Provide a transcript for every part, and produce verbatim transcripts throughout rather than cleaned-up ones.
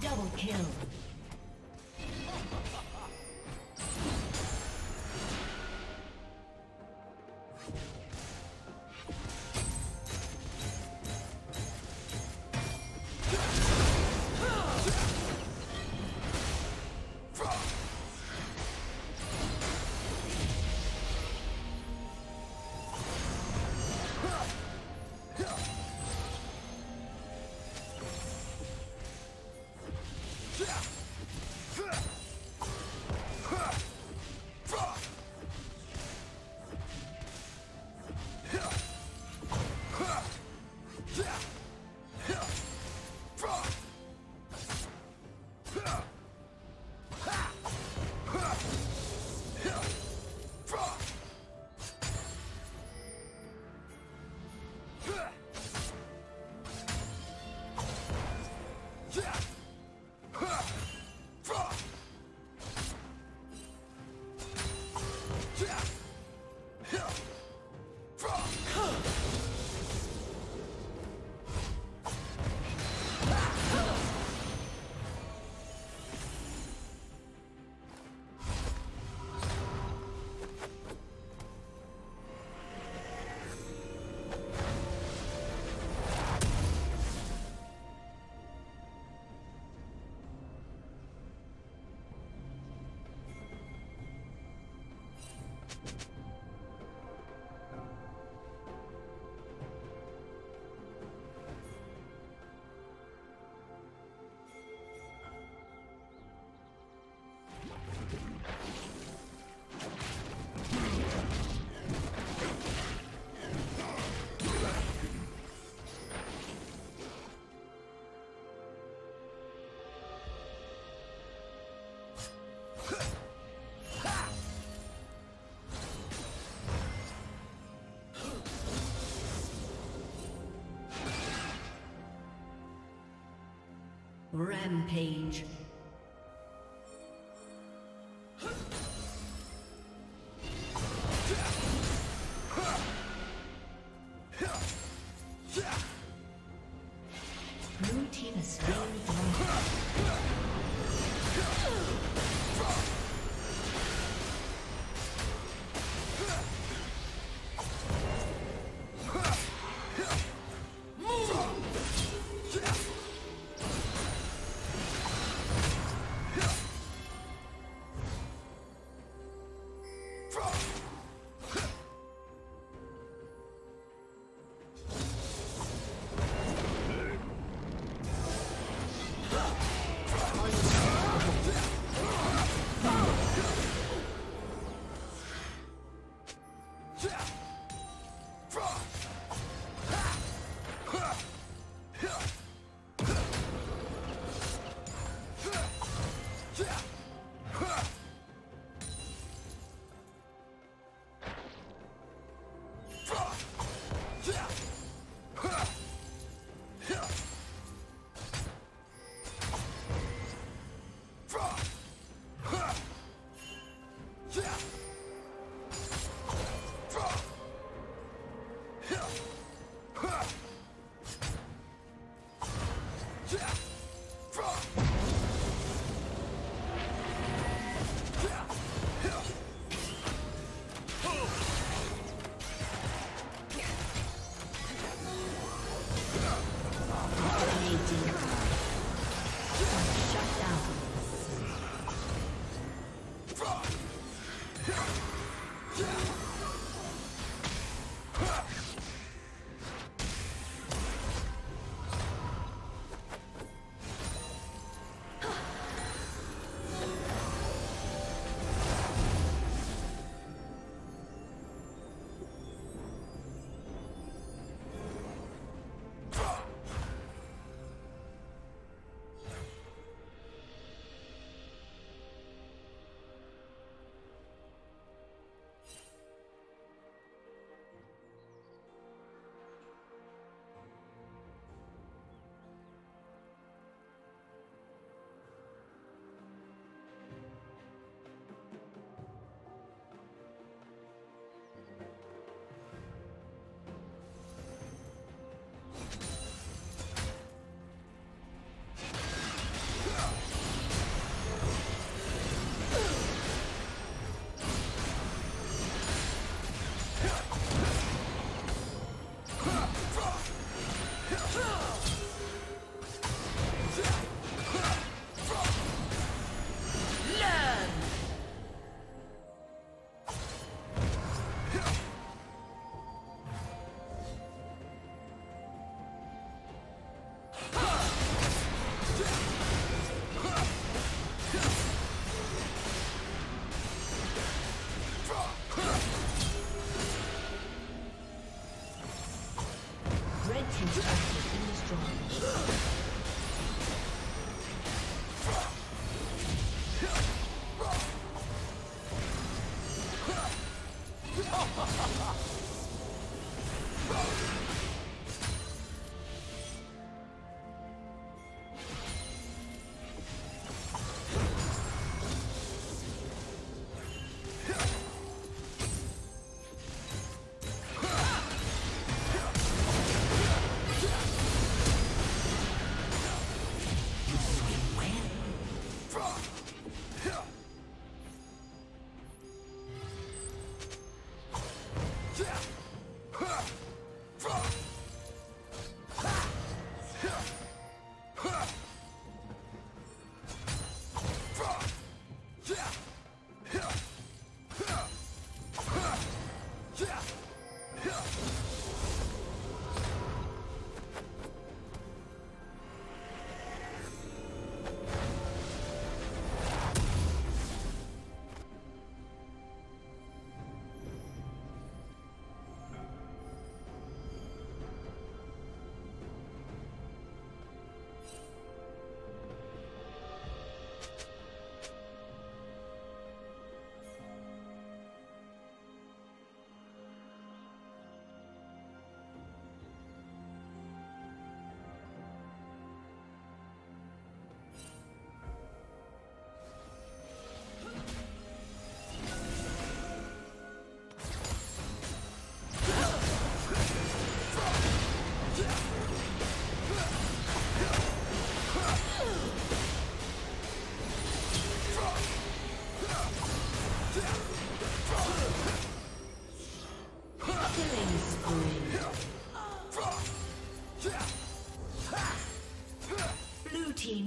Double kill. Rampage. Blue team is still move!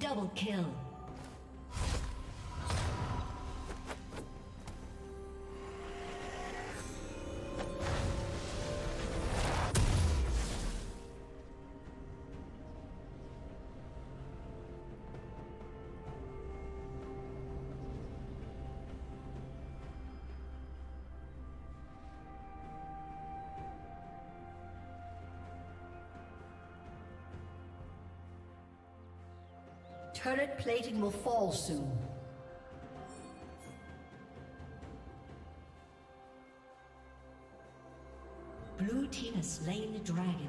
Double kill. Turret plating will fall soon. Blue team has slain the dragon.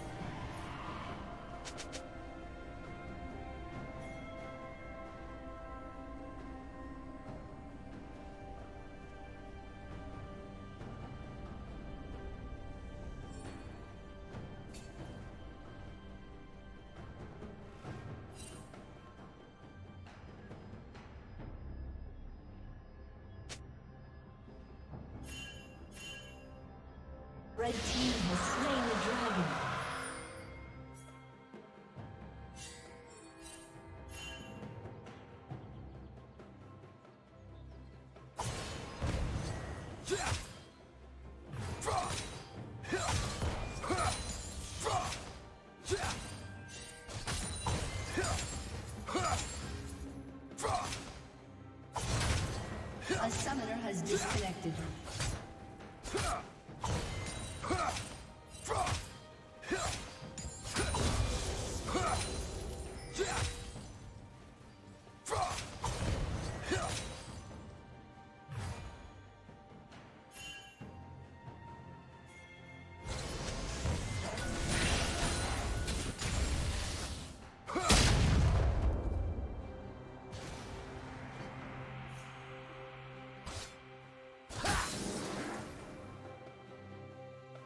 Red team has slain the dragon. A summoner has disconnected.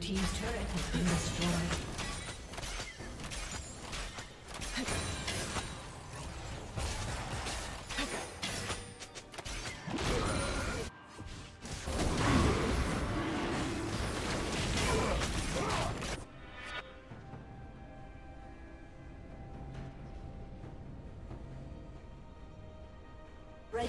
team's turret has been destroyed. Red